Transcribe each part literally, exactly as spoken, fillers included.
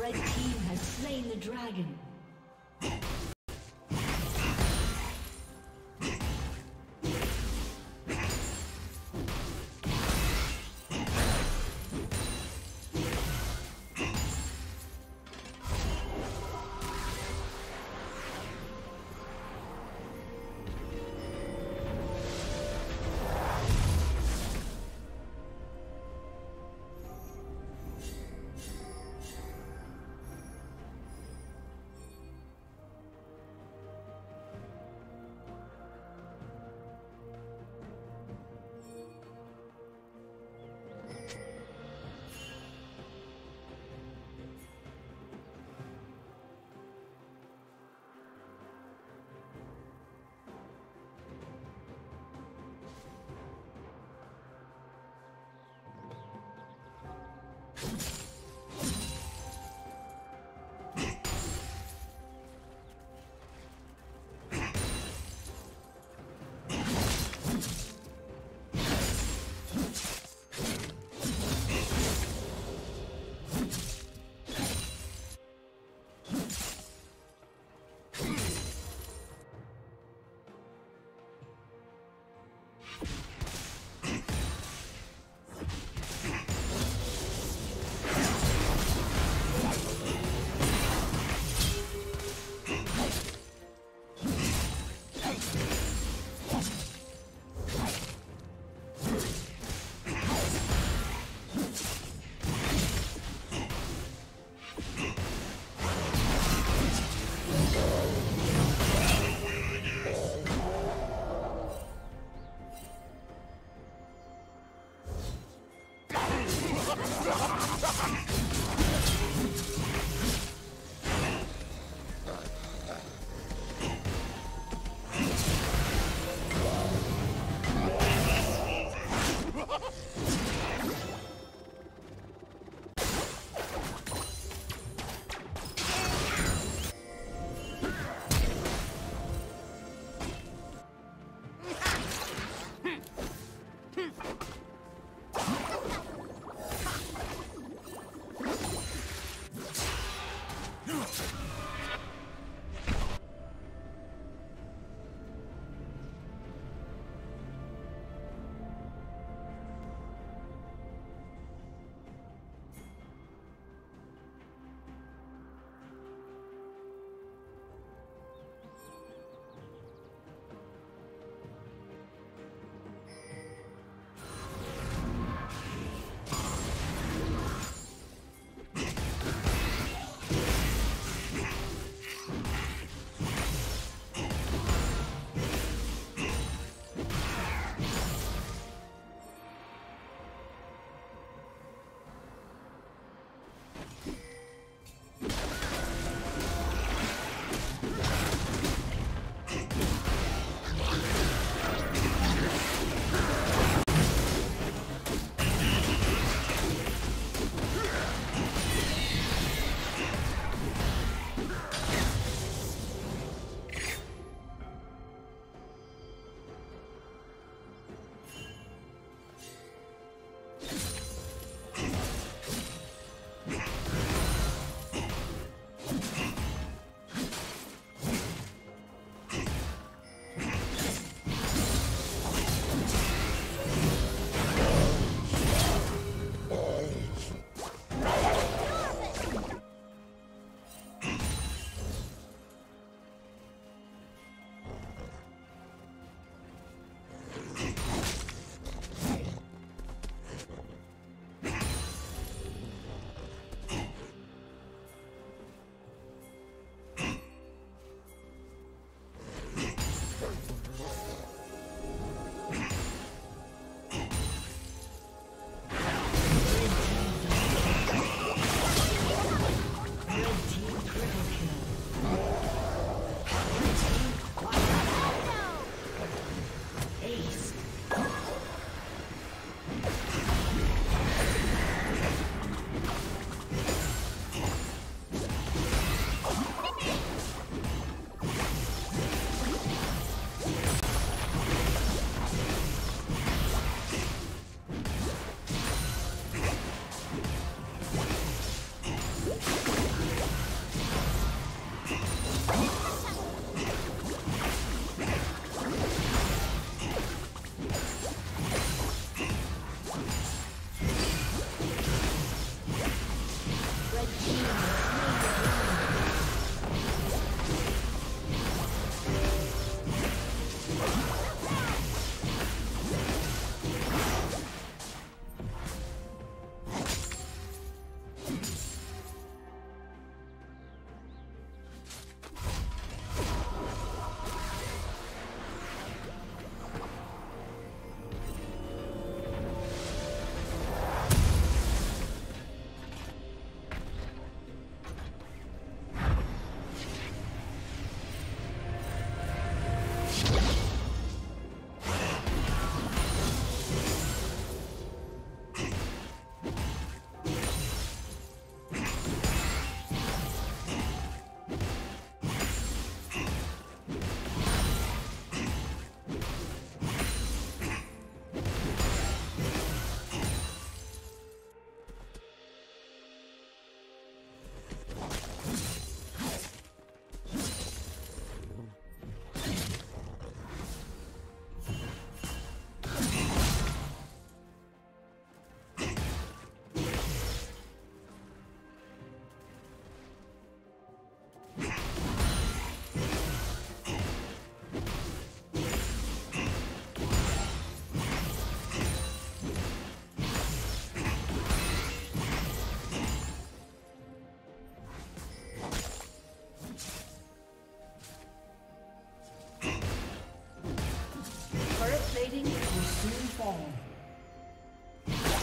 Red team has slain the dragon. fall.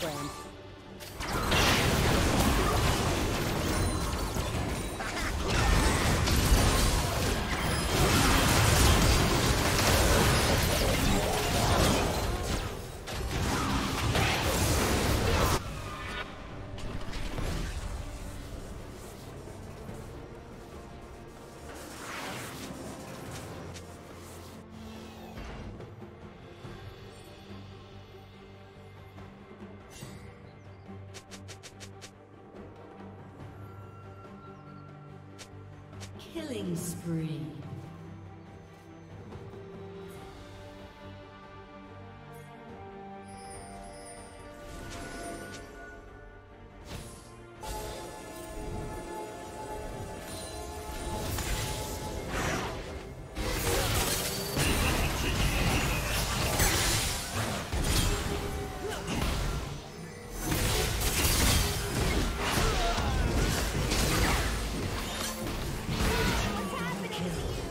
program. Killing spree. Thank you.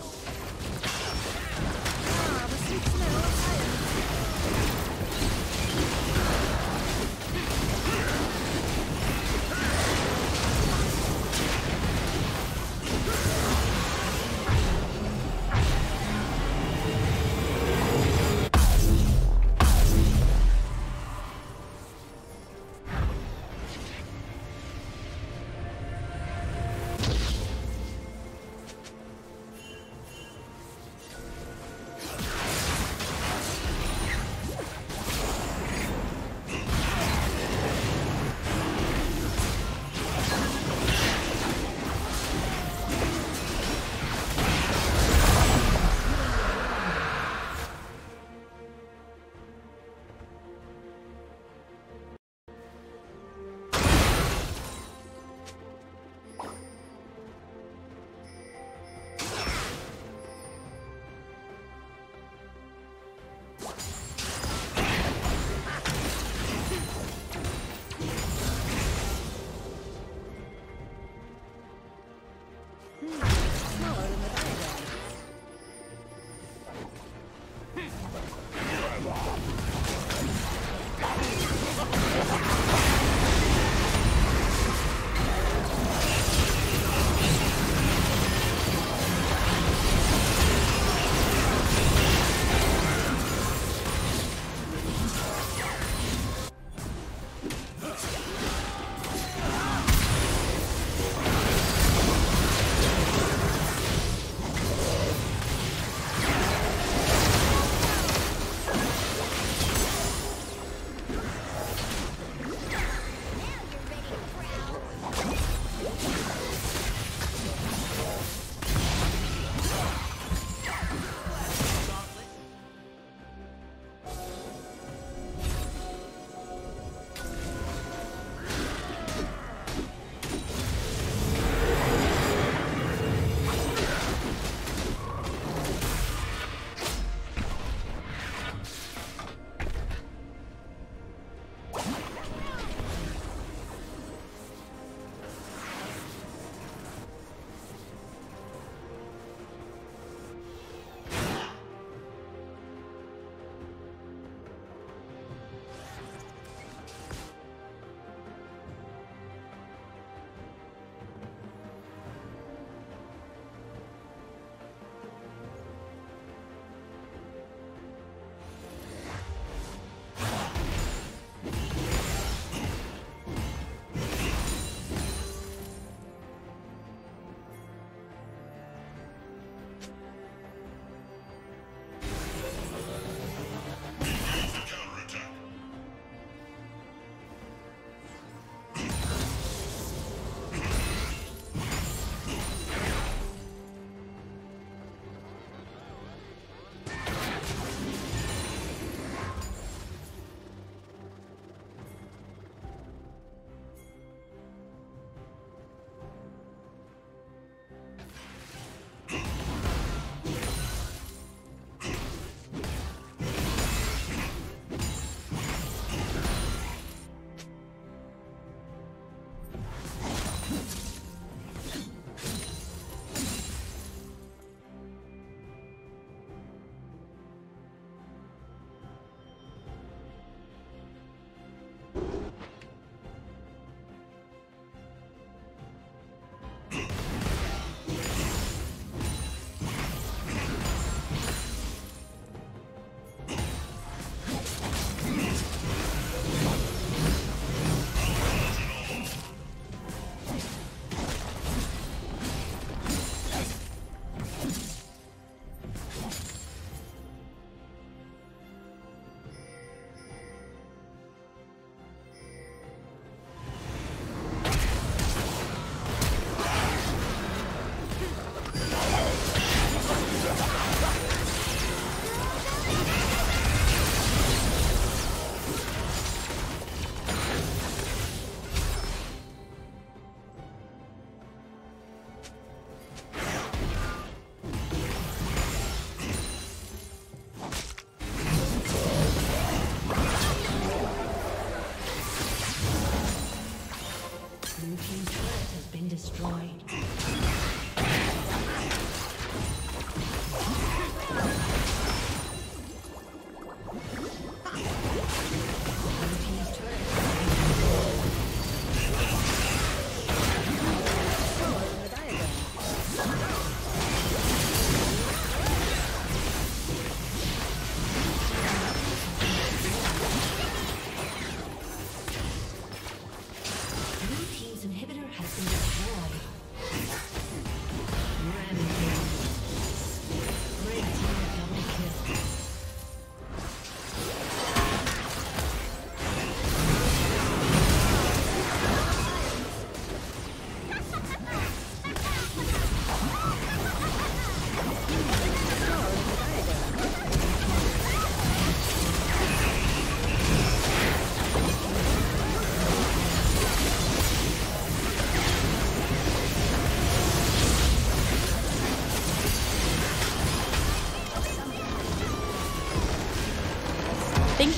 Thank